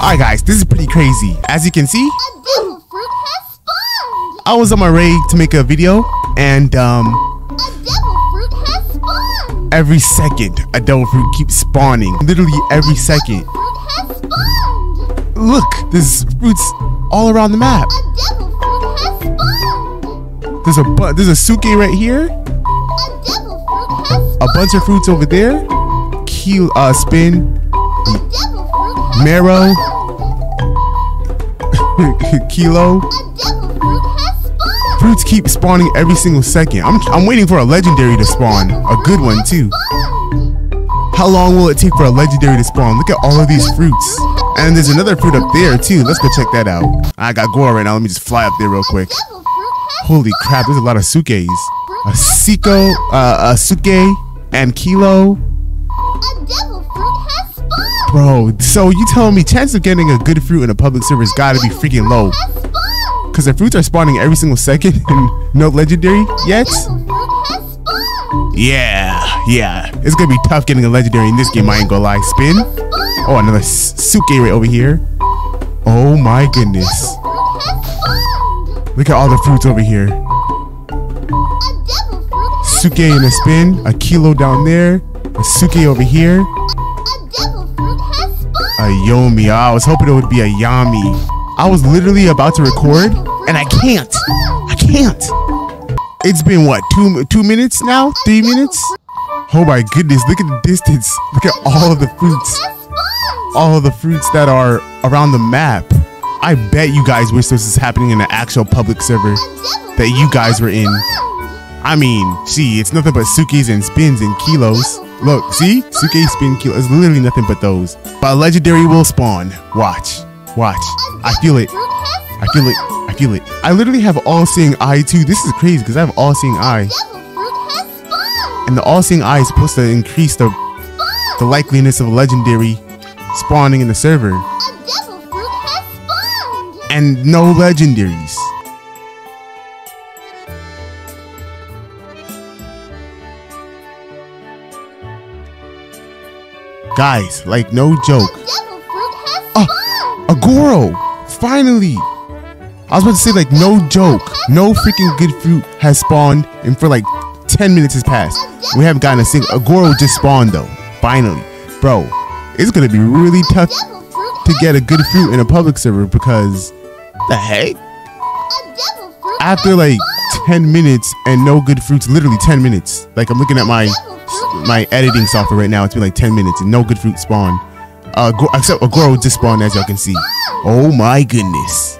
Alright guys, this is pretty crazy. As you can see, a devil fruit has spawned! I was on my way to make a video and a devil fruit has spawned! Every second, a devil fruit keeps spawning. Literally every second. A devil fruit has spawned! Look, there's fruits all around the map. A devil fruit has spawned! There's a suke right here. A devil fruit has spawned! A bunch of fruits over there. Kill, spin. Marrow. Kilo. Fruits keep spawning every single second. I'm waiting for a legendary to spawn. A good one too. How long will it take for a legendary to spawn? Look at all of these fruits. And there's another fruit up there too. Let's go check that out. I got Goro right now. Let me just fly up there real quick. Holy crap, there's a lot of sukes. A siko, a suke, and kilo. Bro, so you telling me chance of getting a good fruit in a public server has got to be freaking low. Because the fruits are spawning every single second and no legendary yet? Yeah. It's going to be tough getting a legendary in this game, I ain't going to lie. Spin. Oh, another suke right over here. Oh my goodness. Look at all the fruits over here. Suke and a spin. A kilo down there. A suke over here. A Yomi. I was hoping it would be a Yami. I was literally about to record and I can't. It's been what, two minutes now? 3 minutes? Oh my goodness, look at the distance. Look at all of the fruits. All of the fruits that are around the map. I bet you guys wish this was happening in an actual public server that you guys were in. I mean, see, it's nothing but sukes and spins and kilos. Look, see? Suke, spin, kill. It's literally nothing but those. But a legendary will spawn. Watch. Watch. I feel it. I feel it. I literally have All Seeing Eye too. This is crazy because I have All Seeing Eye. And the All Seeing Eye is supposed to increase the likeliness of a legendary spawning in the server. And no legendaries. Guys, like no joke. A Goro! Finally! I was about to say like no joke. No freaking good fruit has spawned and for like 10 minutes has passed. We haven't gotten a single. A Goro just spawned though. Finally. Bro, it's gonna be really tough to get a good fruit in a public server because the heck? After like 10 minutes and no good fruits, literally 10 minutes. Like I'm looking at my editing software right now. It's been like 10 minutes and no good fruit spawned. Except a Goro just spawned, as y'all can see. Oh my goodness.